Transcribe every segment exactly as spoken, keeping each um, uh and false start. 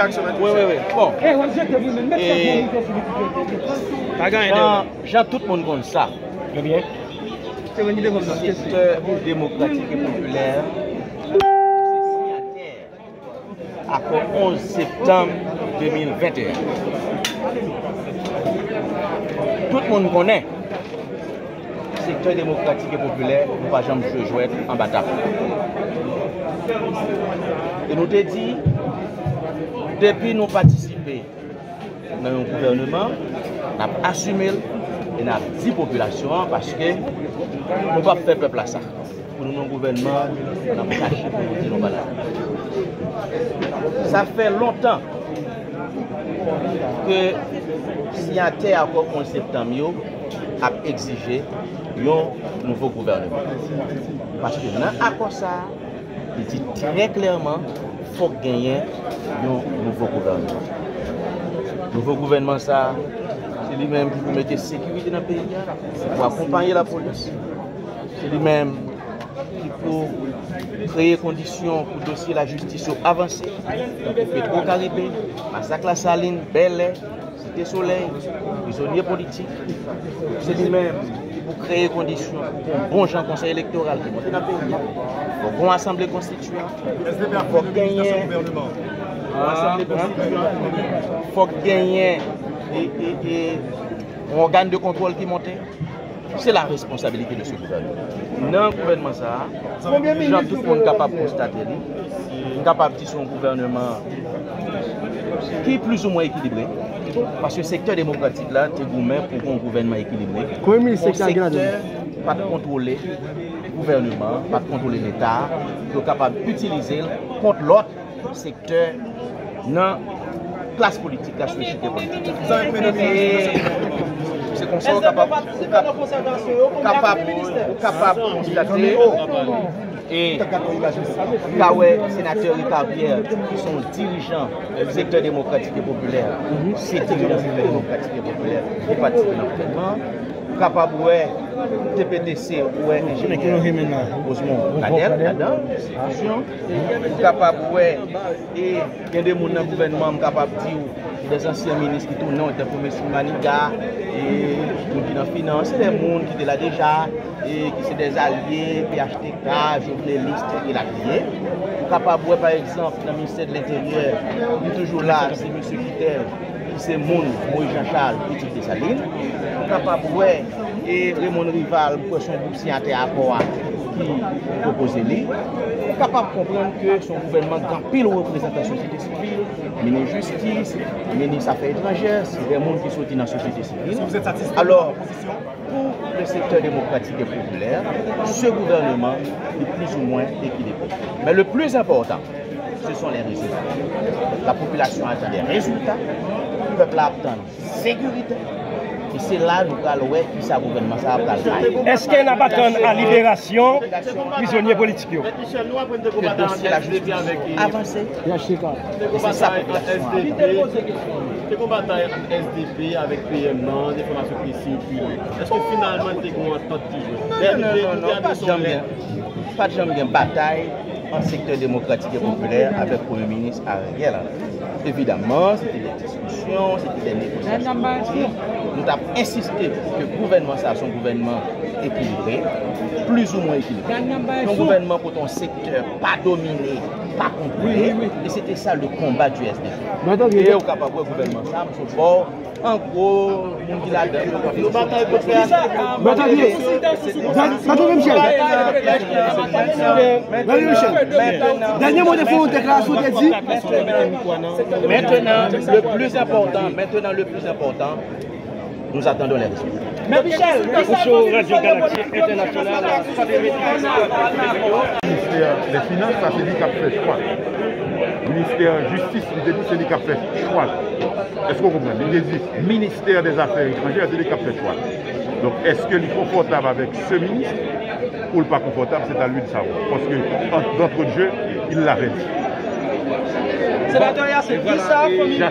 Oui, oui, oui. Bon. Et... Ah, j'ai tout le monde comme ça. Très bien. C'est un secteur démocratique et populaire. Après onze septembre deux mille vingt et un. Tout le monde connaît. Secteur démocratique et populaire, nous ne pouvons jamais se jouer en bataille. Et nous te dit, depuis nous participer dans un gouvernement, nous avons assumé et nous avons dit population parce que nous ne pouvons pas faire peuple à ça. Pour nous, gouvernement, nous avons caché pour nous dire nos malades. Ça fait longtemps que si y a terre encore onze septembre, a exigé un nouveau gouvernement. Parce que dans l'accord ça, il dit très clairement qu'il faut gagner un nouveau gouvernement. Le nouveau gouvernement, ça, c'est lui-même qui met la sécurité dans le pays, pour accompagner la police. C'est lui-même qui peut créer conditions pour le dossier de la justice avancer. Petro-Caribé, massacre la Saline, Bel-Air, Cité Soleil, prisonniers politiques. C'est lui-même pour créer conditions pour bon gens conseil électoral qui monte dans le pays, pour bon assemblée constituante, pour gagner assemblée constituante, pour gagner un organe de contrôle qui monte. C'est la responsabilité de ce gouvernement. Dans le gouvernement, ça, gens tout le monde capable de constater, capable de dire son gouvernement qui est plus ou moins équilibré. Parce que le secteur démocratique, là, c'est pour un gouvernement équilibré. Le secteur pas de contrôler le gouvernement, pas de contrôler l'État, donc capable d'utiliser contre l'autre secteur dans la classe politique, la société politique. C'est comme ça qu'on est capable de constater. Et le sénateur Ricard Pierre, son dirigeant du secteur démocratique et populaire, c'est le secteur démocratique et populaire qui participe à l'entraînement, capable de T P T C ou ingénieur Rosemont Pradel, capable et il y a des gens dans le gouvernement capable de dire des anciens ministres qui tournent, des premiers Maniga, et nous qui dans la finance, des gens qui étaient là déjà, et qui sont des alliés, P H T K, journalistes, et la clé. Capable, par exemple, dans le ministère de l'Intérieur, il est toujours là, c'est M. Guiter, c'est Moun, Moïse Jean-Charles, Petit Dessaline. Capable, et Raymonde Rival, pour son groupe signataire accord qui propose lui. Capable de comprendre que son gouvernement a pile représentation de la société civile, ministre de la justice, ministre des affaires étrangères, c'est des gens qui sont dans la société civile. Alors, pour le secteur démocratique et populaire, ce gouvernement est plus ou moins équilibré. Mais le plus important, ce sont les résultats. La population attend des résultats, le peuple attend sécurité. Et c'est là nous allons voir qui ça gouvernement ça va. Est-ce qu'elle n'a pas qu'en à libération prisonniers politiques? Le dossier la justice avancé. C'est ça. Les combattants S D P avec P M N, des formations ici. Est-ce que finalement tu qu'on entend toujours? Non non non. Jamais. Pas de jamais bataille en secteur démocratique et populaire avec le Premier ministre Ariel Henry. Évidemment, c'était des discussions, c'était des négociations. Nous avons insisté que le gouvernement, ça, son gouvernement équilibré, plus ou moins équilibré. Son gouvernement pour ton secteur, pas dominé, pas compris. Et c'était ça le combat du S D G. Et au capable du gouvernement, ça, M. Fort, en gros, on dit la dame. Nous bataille pour faire ça. Dernier mot de fond, déclaration de dit. Maintenant, le plus important, maintenant le plus important, nous attendons les résultats. Mais Michel, Michel, Radio Galaxie Internationale, ministère des Finances, ça c'est lui qui a fait choix. Ministère de la Justice, c'est lui qui a fait choix. Est-ce que vous comprenez? Il existe ministère des Affaires étrangères, c'est lui qui a fait choix. Donc, est-ce qu'il est confortable avec ce ministre ou pas confortable, c'est à lui de savoir. Parce que, d'entre jeux, il l'avait dit. Sénateur Yassine, qui sa famille,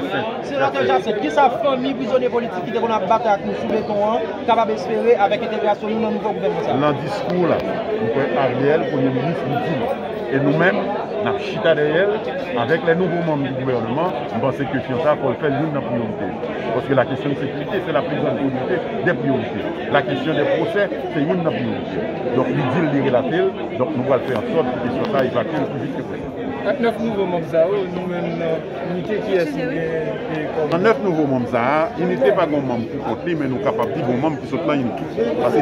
sénateur Yassine, qui sa famille prisonnier politique qui devrait battre avec nous sous béton, capable d'espérer avec l'intégration de nouveau gouvernement. Dans le discours, là, Ariel, Premier ministre, nous dit, et nous-mêmes, dans la chita derrière, avec les nouveaux membres du gouvernement, je pense que Fianza faut faire l'une des priorités. Parce que la question de sécurité, c'est la prise en priorité des priorités. La question des procès, c'est une des priorités. Donc, nous disons les relatifs, donc nous allons faire en sorte que Fianza évacue le plus vite que possible. neuf nouveaux membres, nous-mêmes, l'unité qui est en neuf nouveaux membres, il n'était pas bon membre pour côté, mais nous sommes capables de bon membre qui sont là. Parce que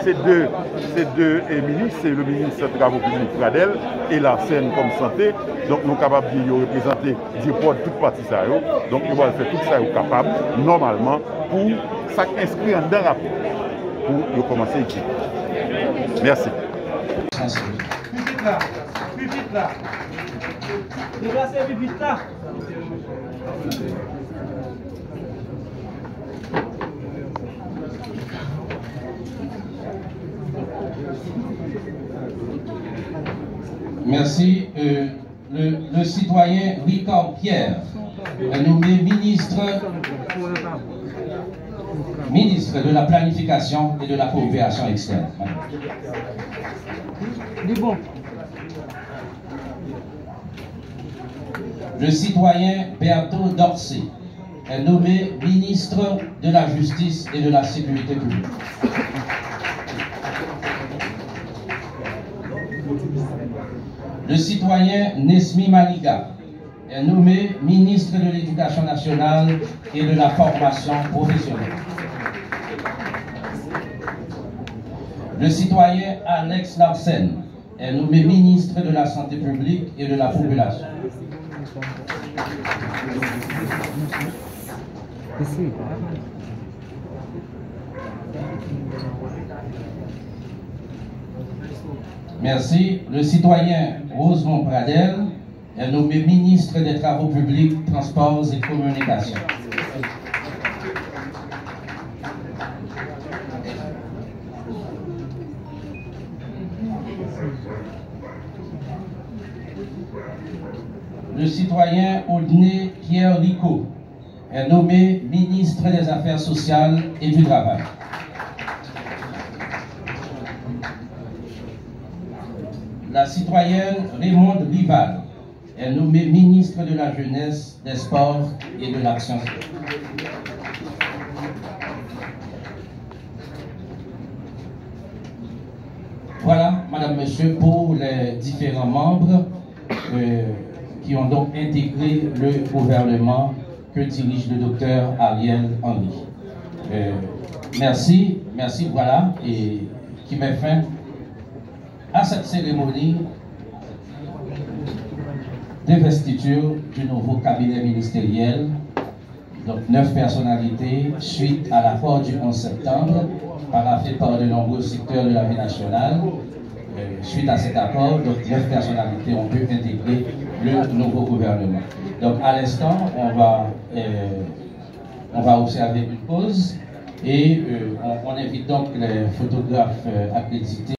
ces deux, ces deux ministres, c'est le ministre des Travaux publics Pradel et la scène comme santé. Donc nous sommes capables de représenter du poids de toute partie ça. Donc nous allons faire tout ça capable, normalement, pour s'inscrire dans le rapport, pour commencer ici. Merci. Là. Déplacez vite là. Merci. Euh, le, le citoyen Ricard Pierre, nommé ministre, ministre de la Planification et de la Coopération externe. Bon. Le citoyen Berto Dorsy est nommé ministre de la Justice et de la Sécurité publique. Le citoyen Nesmi Malika est nommé ministre de l'Éducation nationale et de la formation professionnelle. Le citoyen Alex Larsen est nommé ministre de la Santé publique et de la population. Merci. Le citoyen Rosemont Pradel est nommé ministre des Travaux publics, Transports et Communications. Le citoyen Audney Pierre Rico est nommé ministre des Affaires sociales et du Travail. La citoyenne Raymonde Rival est nommée ministre de la Jeunesse, des Sports et de l'Action. Voilà, Madame, Monsieur, pour les différents membres. Euh, qui ont donc intégré le gouvernement que dirige le docteur Ariel Henry. Euh, merci, merci, voilà, et qui met fin à cette cérémonie d'investiture du nouveau cabinet ministériel. Donc, neuf personnalités suite à l'accord du onze septembre, paraphé par de nombreux secteurs de la vie nationale. Euh, suite à cet accord, donc neuf personnalités ont pu intégrer le nouveau gouvernement. Donc à l'instant, on va euh, on va observer une pause et euh, on, on invite donc les photographes euh, accrédités.